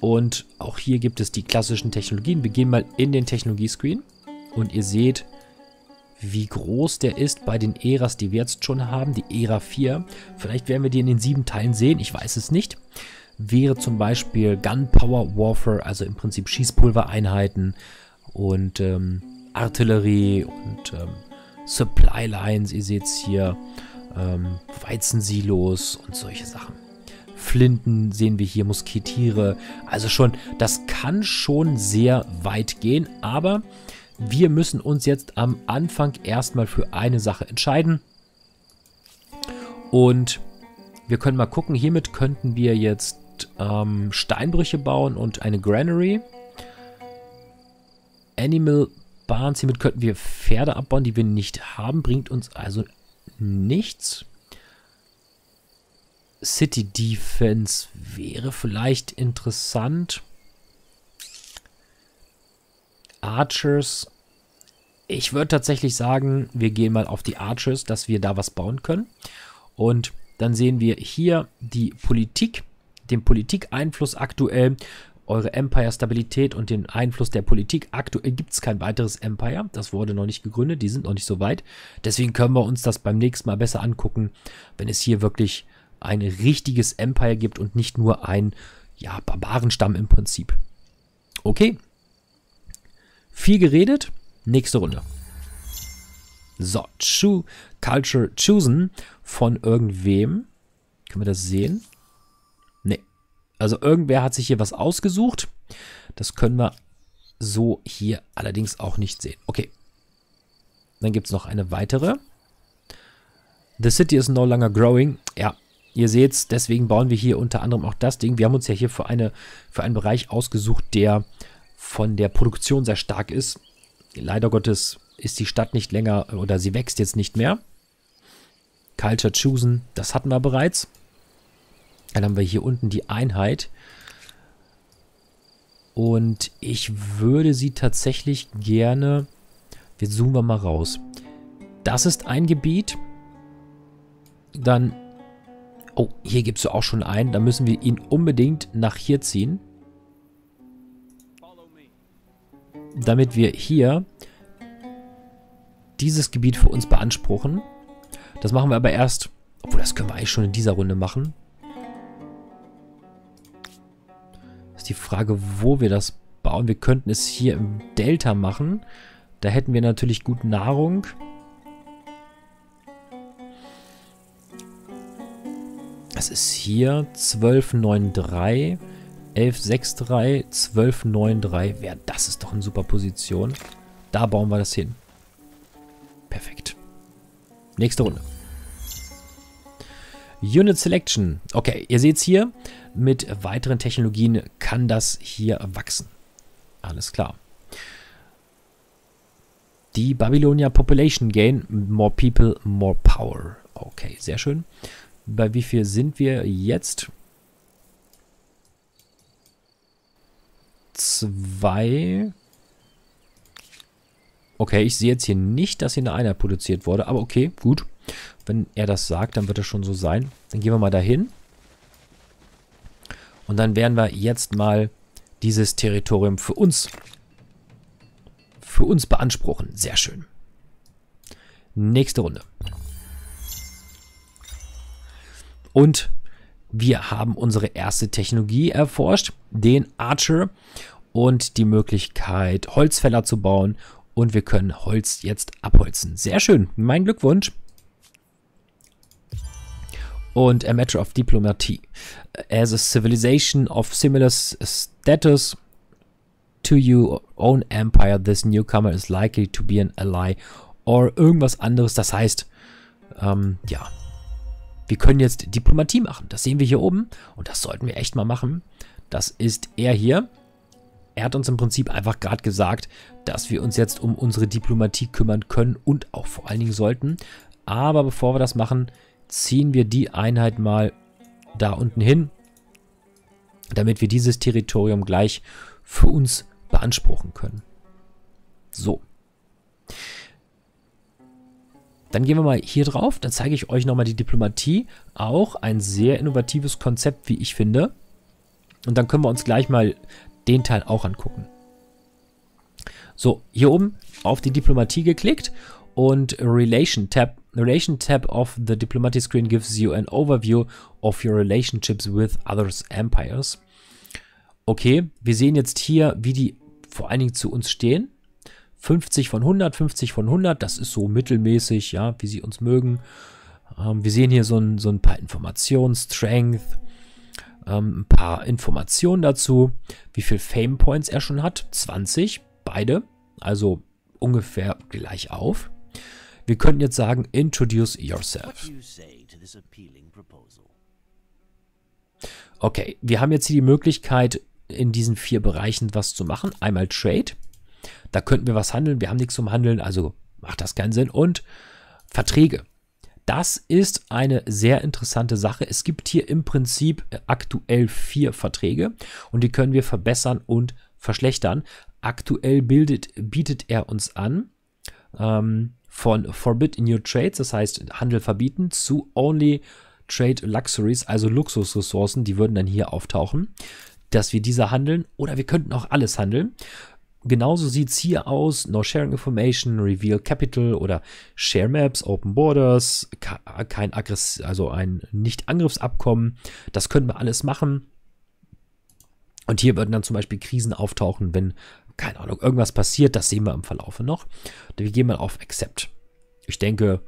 und auch hier gibt es die klassischen Technologien. Wir gehen mal in den Technologiescreen und ihr seht, wie groß der ist bei den Äras, die wir jetzt schon haben, die Ära vier. Vielleicht werden wir die in den sieben Teilen sehen, ich weiß es nicht. Wäre zum Beispiel Gunpowder Warfare, also im Prinzip Schießpulvereinheiten, und ähm, Artillerie und ähm, Supply Lines, ihr seht es hier, ähm, Weizensilos und solche Sachen. Flinten sehen wir hier, Musketiere, also schon, das kann schon sehr weit gehen, aber wir müssen uns jetzt am Anfang erstmal für eine Sache entscheiden und wir können mal gucken, hiermit könnten wir jetzt ähm, Steinbrüche bauen und eine Granary. Animal Barns, hiermit könnten wir Pferde abbauen, die wir nicht haben, bringt uns also nichts. City Defense wäre vielleicht interessant. Archers. Ich würde tatsächlich sagen, wir gehen mal auf die Archers, dass wir da was bauen können. Und dann sehen wir hier die Politik, den Politikeinfluss aktuell. Eure Empire-Stabilität und den Einfluss der Politik. Aktuell gibt es kein weiteres Empire. Das wurde noch nicht gegründet. Die sind noch nicht so weit. Deswegen können wir uns das beim nächsten Mal besser angucken, wenn es hier wirklich ein richtiges Empire gibt und nicht nur ein, ja, Barbarenstamm im Prinzip. Okay. Viel geredet. Nächste Runde. So. Choo- Culture Choosen von irgendwem. Können wir das sehen? Also irgendwer hat sich hier was ausgesucht. Das können wir so hier allerdings auch nicht sehen. Okay. Dann gibt es noch eine weitere. The city is no longer growing. Ja, ihr seht's, deswegen bauen wir hier unter anderem auch das Ding. Wir haben uns ja hier für, eine, für einen Bereich ausgesucht, der von der Produktion sehr stark ist. Leider Gottes ist die Stadt nicht länger, oder sie wächst jetzt nicht mehr. Culture Choosen, das hatten wir bereits. Dann haben wir hier unten die Einheit. Und ich würde sie tatsächlich gerne... Wir zoomen wir mal raus. Das ist ein Gebiet. Dann... Oh, hier gibt es auch schon einen. Da müssen wir ihn unbedingt nach hier ziehen. Damit wir hier dieses Gebiet für uns beanspruchen. Das machen wir aber erst... Obwohl, das können wir eigentlich schon in dieser Runde machen. Das ist die Frage, wo wir das bauen. Wir könnten es hier im Delta machen. Da hätten wir natürlich gut Nahrung. Das ist hier zwölf neun drei, elf sechs drei, zwölf neun drei. Ja, das ist doch eine super Position. Da bauen wir das hin. Perfekt. Nächste Runde. Unit Selection. Okay, ihr seht es hier. Mit weiteren Technologien kann das hier wachsen. Alles klar. Die Babylonia Population Gain. More people, more power. Okay, sehr schön. Bei wie viel sind wir jetzt? Zwei. Okay, ich sehe jetzt hier nicht, dass hier eine Einheit produziert wurde. Aber okay, gut. Wenn er das sagt, dann wird das schon so sein. Dann gehen wir mal dahin. Und dann werden wir jetzt mal dieses Territorium für uns für uns beanspruchen. Sehr schön. Nächste Runde. Und wir haben unsere erste Technologie erforscht, den Archer und die Möglichkeit, Holzfäller zu bauen. Und wir können Holz jetzt abholzen. Sehr schön. Mein Glückwunsch. Und A Matter of Diplomatie. As a civilization of similar status to your own empire, this newcomer is likely to be an ally or irgendwas anderes. Das heißt, ähm, ja, wir können jetzt Diplomatie machen. Das sehen wir hier oben und das sollten wir echt mal machen. Das ist er hier. Er hat uns im Prinzip einfach gerade gesagt, dass wir uns jetzt um unsere Diplomatie kümmern können und auch vor allen Dingen sollten. Aber bevor wir das machen, ziehen wir die Einheit mal da unten hin, damit wir dieses Territorium gleich für uns beanspruchen können. So. Dann gehen wir mal hier drauf. Dann zeige ich euch nochmal die Diplomatie. Auch ein sehr innovatives Konzept, wie ich finde. Und dann können wir uns gleich mal den Teil auch angucken. So, hier oben auf die Diplomatie geklickt und Relation Tab. Relation tab of the Diplomacy screen gives you an overview of your relationships with other empires. Okay, wir sehen jetzt hier, wie die vor allen Dingen zu uns stehen. fünfzig von hundert, fünfzig von hundert, das ist so mittelmäßig, ja, wie sie uns mögen. Ähm, wir sehen hier so ein, so ein paar Informationen, Strength, ähm, ein paar Informationen dazu, wie viel Fame Points er schon hat. zwanzig, beide, also ungefähr gleich auf. Wir könnten jetzt sagen, introduce yourself. Okay, wir haben jetzt hier die Möglichkeit, in diesen vier Bereichen was zu machen. Einmal Trade, da könnten wir was handeln, wir haben nichts zum Handeln, also macht das keinen Sinn. Und Verträge, das ist eine sehr interessante Sache. Es gibt hier im Prinzip aktuell vier Verträge und die können wir verbessern und verschlechtern. Aktuell bildet, bietet er uns an, ähm, von Forbid in Your Trades, das heißt Handel verbieten, zu Only Trade Luxuries, also Luxusressourcen, die würden dann hier auftauchen, dass wir diese handeln oder wir könnten auch alles handeln. Genauso sieht es hier aus, No Sharing Information, Reveal Capital oder Share Maps, Open Borders, kein Aggress, also ein Nicht-Angriffsabkommen, das können wir alles machen. Und hier würden dann zum Beispiel Krisen auftauchen, wenn, keine Ahnung, irgendwas passiert. Das sehen wir im Verlaufe noch. Wir gehen mal auf Accept. Ich denke,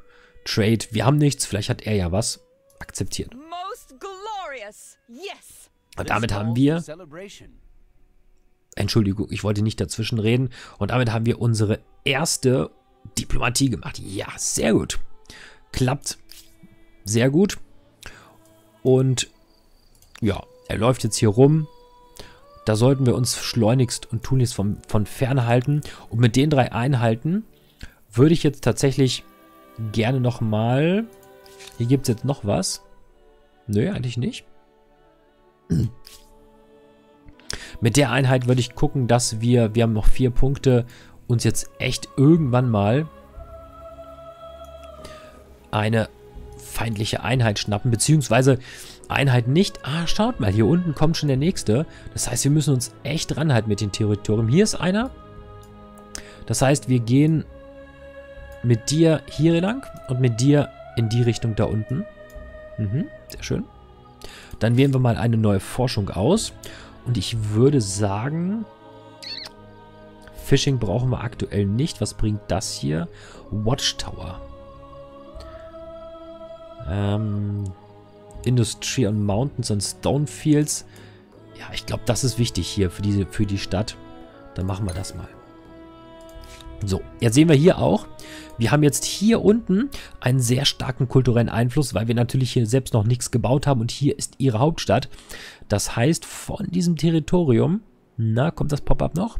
Trade, wir haben nichts. Vielleicht hat er ja was. Akzeptiert. Und damit haben wir Entschuldigung, ich wollte nicht dazwischen reden. Und damit haben wir unsere erste Diplomatie gemacht. Ja, sehr gut. Klappt sehr gut. Und ja, er läuft jetzt hier rum. Da sollten wir uns schleunigst und tunlichst von, von fernhalten. Und mit den drei Einheiten würde ich jetzt tatsächlich gerne nochmal... Hier gibt es jetzt noch was. Nö, eigentlich nicht. Mit der Einheit würde ich gucken, dass wir... Wir haben noch vier Punkte. Uns jetzt echt irgendwann mal eine feindliche Einheit schnappen. Beziehungsweise... Einheit nicht. Ah, schaut mal, hier unten kommt schon der nächste. Das heißt, wir müssen uns echt ranhalten mit den Territorium. Hier ist einer. Das heißt, wir gehen mit dir hier lang und mit dir in die Richtung da unten. Mhm, sehr schön. Dann wählen wir mal eine neue Forschung aus. Und ich würde sagen, Fishing brauchen wir aktuell nicht. Was bringt das hier? Watchtower. Ähm... Industry on Mountains und Stonefields. Ja, ich glaube, das ist wichtig hier für, diese, für die Stadt. Dann machen wir das mal. So, jetzt sehen wir hier auch, wir haben jetzt hier unten einen sehr starken kulturellen Einfluss, weil wir natürlich hier selbst noch nichts gebaut haben und hier ist ihre Hauptstadt. Das heißt, von diesem Territorium, na, kommt das Pop-up noch?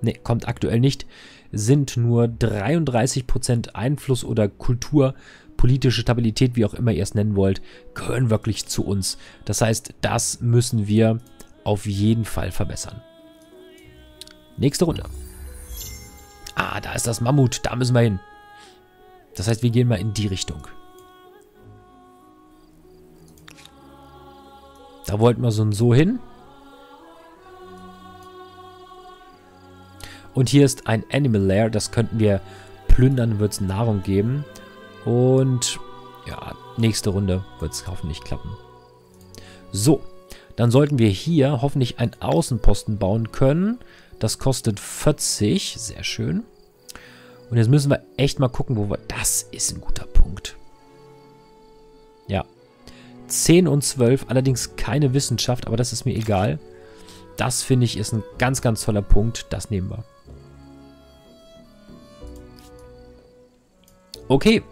Ne, kommt aktuell nicht. Sind nur dreiunddreißig Prozent Einfluss oder Kultur, politische Stabilität, wie auch immer ihr es nennen wollt, gehören wirklich zu uns. Das heißt, das müssen wir auf jeden Fall verbessern. Nächste Runde. Ah, da ist das Mammut. Da müssen wir hin. Das heißt, wir gehen mal in die Richtung. Da wollten wir so und so hin. Und hier ist ein Animal Lair. Das könnten wir plündern, wird es Nahrung geben. Und ja, nächste Runde wird es hoffentlich klappen. So, dann sollten wir hier hoffentlich einen Außenposten bauen können. Das kostet vierzig, sehr schön. Und jetzt müssen wir echt mal gucken, wo wir... Das ist ein guter Punkt. Ja, zehn und zwölf, allerdings keine Wissenschaft, aber das ist mir egal. Das finde ich ist ein ganz, ganz toller Punkt, das nehmen wir. Okay.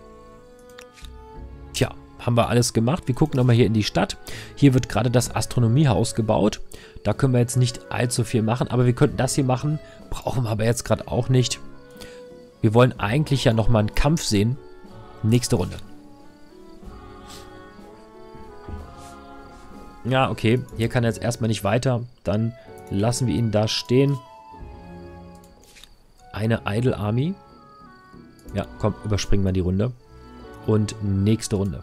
Tja, haben wir alles gemacht. Wir gucken nochmal hier in die Stadt. Hier wird gerade das Astronomiehaus gebaut. Da können wir jetzt nicht allzu viel machen, aber wir könnten das hier machen. Brauchen wir aber jetzt gerade auch nicht. Wir wollen eigentlich ja nochmal einen Kampf sehen. Nächste Runde. Ja, okay. Hier kann er jetzt erstmal nicht weiter. Dann lassen wir ihn da stehen. Eine Idle Army. Ja, komm, überspringen wir die Runde. Und nächste Runde.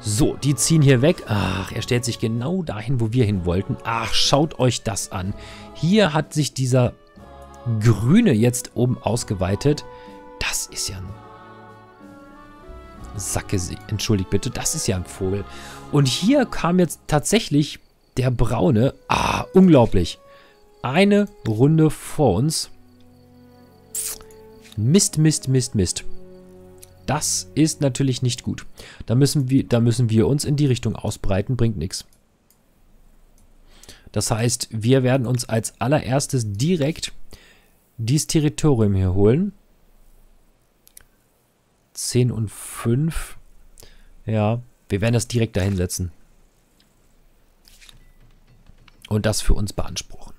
So, die ziehen hier weg. Ach, er stellt sich genau dahin, wo wir hin wollten. Ach, schaut euch das an. Hier hat sich dieser Grüne jetzt oben ausgeweitet. Das ist ja ein Sackgesicht. Entschuldigt bitte, das ist ja ein Vogel. Und hier kam jetzt tatsächlich der Braune. Ah, unglaublich. Eine Runde vor uns. Mist, Mist, Mist, Mist. Das ist natürlich nicht gut. Da müssen wir, da müssen wir uns in die Richtung ausbreiten, bringt nichts. Das heißt, wir werden uns als allererstes direkt dieses Territorium hier holen. zehn und fünf. Ja, wir werden das direkt dahin setzen. Und das für uns beanspruchen.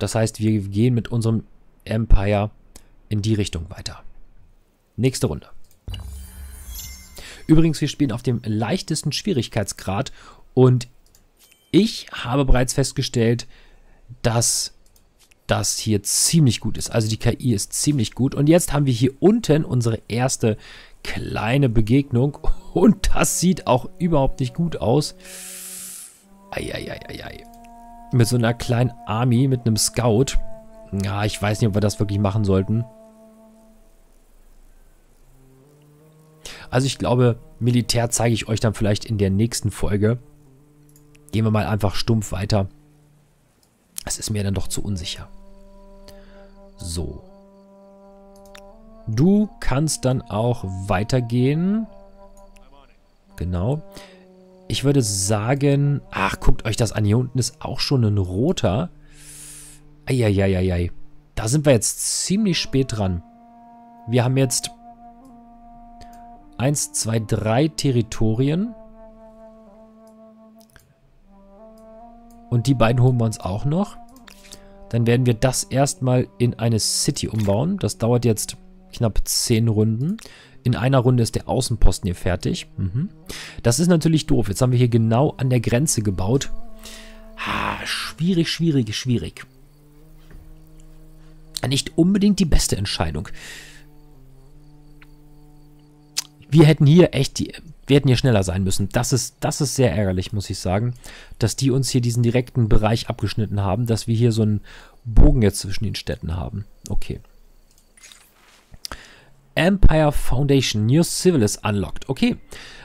Das heißt, wir gehen mit unserem Empire in die Richtung weiter. Nächste Runde. Übrigens, wir spielen auf dem leichtesten Schwierigkeitsgrad. Und ich habe bereits festgestellt, dass das hier ziemlich gut ist. Also die K I ist ziemlich gut. Und jetzt haben wir hier unten unsere erste kleine Begegnung. Und das sieht auch überhaupt nicht gut aus. Eieieiei. Ei, ei, ei. Mit so einer kleinen Army, mit einem Scout. Ja, ich weiß nicht, ob wir das wirklich machen sollten. Also ich glaube, Militär zeige ich euch dann vielleicht in der nächsten Folge. Gehen wir mal einfach stumpf weiter. Das ist mir dann doch zu unsicher. So. Du kannst dann auch weitergehen. Genau. Ich würde sagen, ach, guckt euch das an. Hier unten ist auch schon ein roter. Eieieiei. Da sind wir jetzt ziemlich spät dran. Wir haben jetzt eins, zwei, drei Territorien. Und die beiden holen wir uns auch noch. Dann werden wir das erstmal in eine City umbauen. Das dauert jetzt knapp zehn Runden. In einer Runde ist der Außenposten hier fertig. Mhm. Das ist natürlich doof. Jetzt haben wir hier genau an der Grenze gebaut. Ah, schwierig, schwierig, schwierig. Nicht unbedingt die beste Entscheidung. Wir hätten hier echt die... Wir hätten hier schneller sein müssen. Das ist, das ist sehr ärgerlich, muss ich sagen, dass die uns hier diesen direkten Bereich abgeschnitten haben, dass wir hier so einen Bogen jetzt zwischen den Städten haben. Okay. Empire Foundation. Your Civil is unlocked. Okay.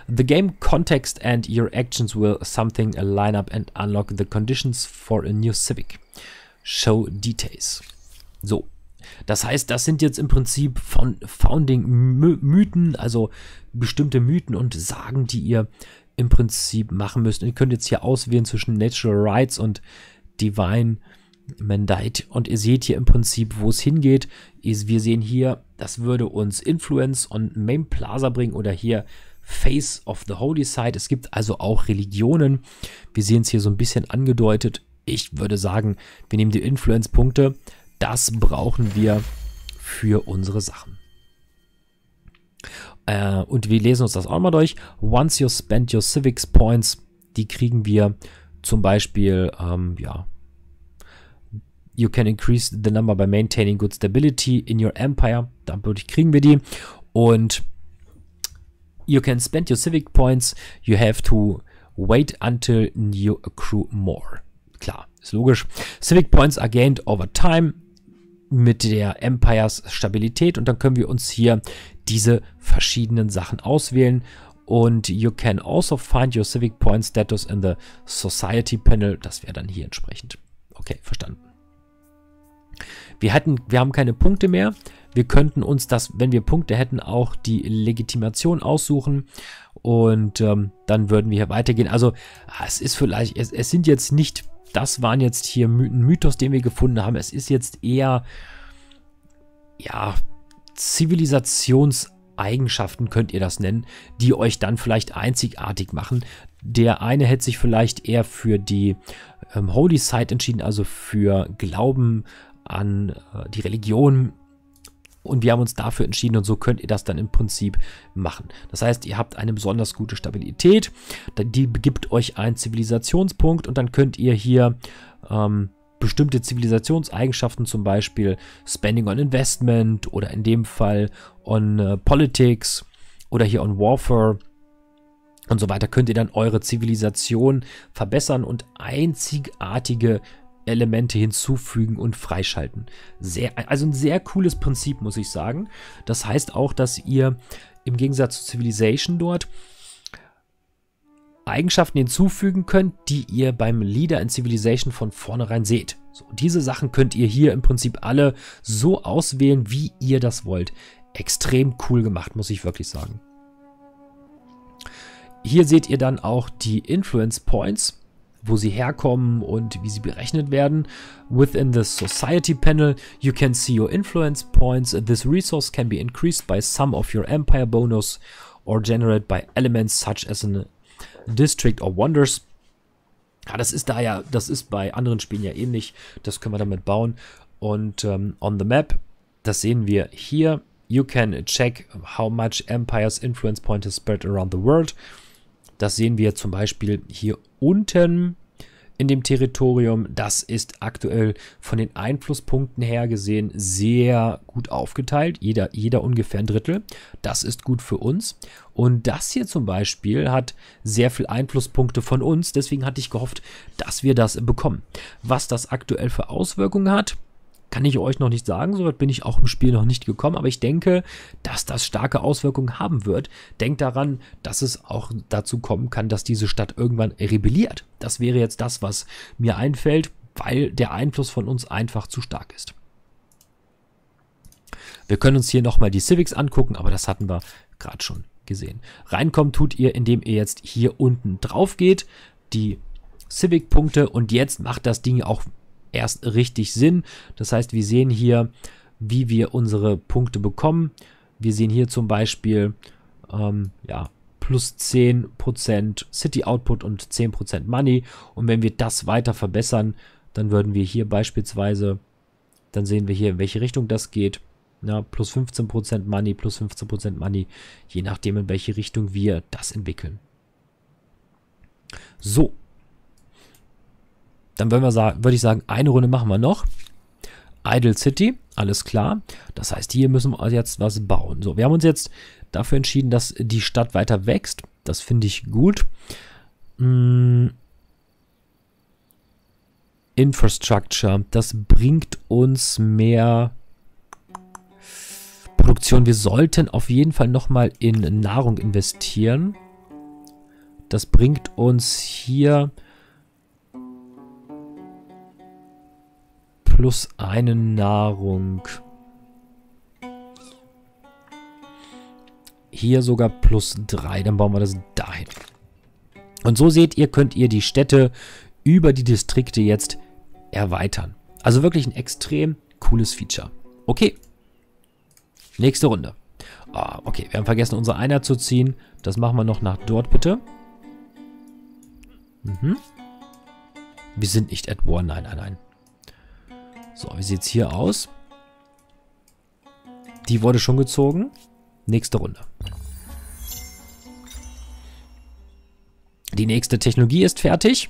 The game context and your actions will something line up and unlock the conditions for a new civic. Show details. So. Das heißt, das sind jetzt im Prinzip Founding-Mythen, also bestimmte Mythen und Sagen, die ihr im Prinzip machen müsst. Ihr könnt jetzt hier auswählen zwischen Natural Rights und Divine Mandate. Und ihr seht hier im Prinzip, wo es hingeht. Wir sehen hier, das würde uns Influence und Main Plaza bringen oder hier Face of the Holy Site. Es gibt also auch Religionen. Wir sehen es hier so ein bisschen angedeutet. Ich würde sagen, wir nehmen die Influence-Punkte. Das brauchen wir für unsere Sachen. Äh, und wir lesen uns das auch mal durch. Once you spend your civics points, die kriegen wir zum Beispiel, ähm, ja. You can increase the number by maintaining good stability in your empire. Dadurch kriegen wir die. Und you can spend your civic points. You have to wait until you accrue more. Klar, ist logisch. Civic Points are gained over time mit der Empires Stabilität und dann können wir uns hier diese verschiedenen Sachen auswählen und you can also find your Civic Point Status in the Society Panel. Das wäre dann hier entsprechend. Okay, verstanden. Wir hatten, wir haben keine Punkte mehr. Wir könnten uns das, wenn wir Punkte hätten, auch die Legitimation aussuchen und ähm, dann würden wir hier weitergehen. Also es ist vielleicht, es, es sind jetzt nicht... Das waren jetzt hier ein Mythos, den wir gefunden haben. Es ist jetzt eher, ja, Zivilisationseigenschaften könnt ihr das nennen, die euch dann vielleicht einzigartig machen. Der eine hätte sich vielleicht eher für die ähm, Holy Site entschieden, also für Glauben an äh, die Religion. Und wir haben uns dafür entschieden und so könnt ihr das dann im Prinzip machen. Das heißt, ihr habt eine besonders gute Stabilität. Die gibt euch einen Zivilisationspunkt und dann könnt ihr hier ähm, bestimmte Zivilisationseigenschaften, zum Beispiel Spending on Investment oder in dem Fall on äh, Politics oder hier on Warfare und so weiter, könnt ihr dann eure Zivilisation verbessern und einzigartige Elemente hinzufügen und freischalten. Sehr, also ein sehr cooles Prinzip, muss ich sagen. Das heißt auch, dass ihr im Gegensatz zu Civilization dort Eigenschaften hinzufügen könnt, die ihr beim Leader in Civilization von vornherein seht. So, diese Sachen könnt ihr hier im Prinzip alle so auswählen, wie ihr das wollt. Extrem cool gemacht, muss ich wirklich sagen. Hier seht ihr dann auch die Influence Points, wo sie herkommen und wie sie berechnet werden. Within the Society Panel, you can see your influence points. This resource can be increased by some of your empire bonus or generated by elements such as a district or wonders. Ja, das ist da ja, das ist bei anderen Spielen ja ähnlich. Das können wir damit bauen. Und ähm, on the map, das sehen wir hier. You can check how much empires influence points is spread around the world. Das sehen wir zum Beispiel hier unten in dem Territorium. Das ist aktuell von den Einflusspunkten her gesehen sehr gut aufgeteilt. Jeder, jeder ungefähr ein Drittel. Das ist gut für uns. Und das hier zum Beispiel hat sehr viel Einflusspunkte von uns. Deswegen hatte ich gehofft, dass wir das bekommen. Was das aktuell für Auswirkungen hat, kann ich euch noch nicht sagen, so weit bin ich auch im Spiel noch nicht gekommen, aber ich denke, dass das starke Auswirkungen haben wird. Denkt daran, dass es auch dazu kommen kann, dass diese Stadt irgendwann rebelliert. Das wäre jetzt das, was mir einfällt, weil der Einfluss von uns einfach zu stark ist. Wir können uns hier nochmal die Civics angucken, aber das hatten wir gerade schon gesehen. Reinkommen tut ihr, indem ihr jetzt hier unten drauf geht, die Civic-Punkte, und jetzt macht das Ding auch erst richtig Sinn. Das heißt, wir sehen hier, wie wir unsere Punkte bekommen. Wir sehen hier zum Beispiel ähm, ja, plus zehn Prozent City Output und zehn Prozent Money. Und wenn wir das weiter verbessern, dann würden wir hier beispielsweise, dann sehen wir hier, in welche Richtung das geht. Ja, plus fünfzehn Prozent Money, plus fünfzehn Prozent Money, je nachdem, in welche Richtung wir das entwickeln. So. Dann würden wir sagen, würde ich sagen, eine Runde machen wir noch. Idle City, alles klar. Das heißt, hier müssen wir jetzt was bauen. So, wir haben uns jetzt dafür entschieden, dass die Stadt weiter wächst. Das finde ich gut. Hm. Infrastructure, das bringt uns mehr Produktion. Wir sollten auf jeden Fall nochmal in Nahrung investieren. Das bringt uns hier plus eine Nahrung. Hier sogar plus drei. Dann bauen wir das dahin. Und so seht ihr, könnt ihr die Städte über die Distrikte jetzt erweitern. Also wirklich ein extrem cooles Feature. Okay. Nächste Runde. Ah, okay, wir haben vergessen, unsere Einheit zu ziehen. Das machen wir noch nach dort, bitte. Mhm. Wir sind nicht at war. Nein, nein, nein. So, wie sieht es hier aus? Die wurde schon gezogen. Nächste Runde. Die nächste Technologie ist fertig.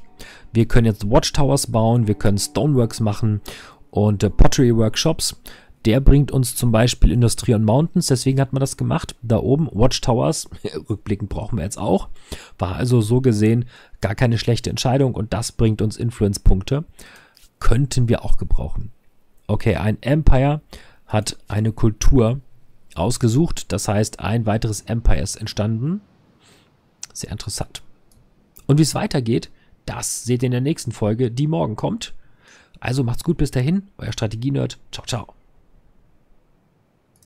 Wir können jetzt Watchtowers bauen, wir können Stoneworks machen und äh, Pottery Workshops. Der bringt uns zum Beispiel Industrie und Mountains, deswegen hat man das gemacht. Da oben Watchtowers, rückblickend brauchen wir jetzt auch. War also so gesehen gar keine schlechte Entscheidung, und das bringt uns Influence-Punkte. Könnten wir auch gebrauchen. Okay, ein Empire hat eine Kultur ausgesucht. Das heißt, ein weiteres Empire ist entstanden. Sehr interessant. Und wie es weitergeht, das seht ihr in der nächsten Folge, die morgen kommt. Also macht's gut bis dahin. Euer Strategienerd. Ciao, ciao.